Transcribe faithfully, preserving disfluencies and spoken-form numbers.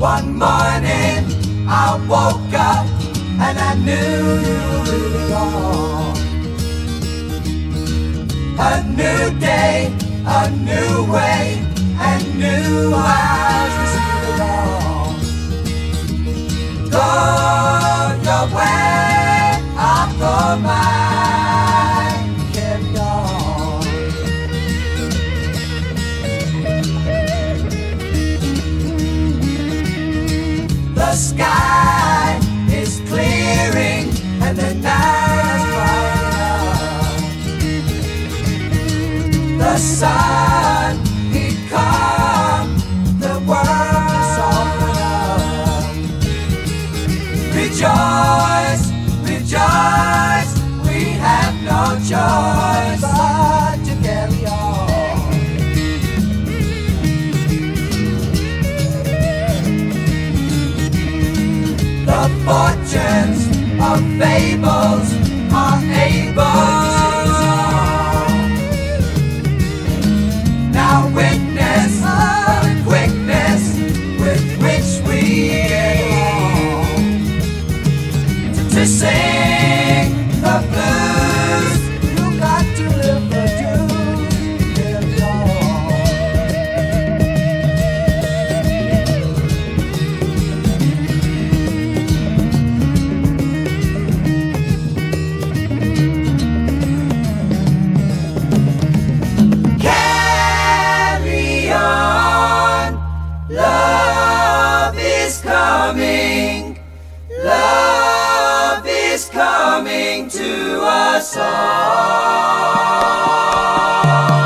One morning I woke up and I knew you were gone. A new day, a new way, and new eyes to see the dawn. Go your way, I'll go mine, kept on. The sky is clearing and the night is bright enough. The sun rejoice, rejoice, we have no choice but to carry on. The fortunes of fables are able now witness the quickness with which we to sing the blues. You got to live the truth, carry on. Carry on, love is coming, love is coming to us all.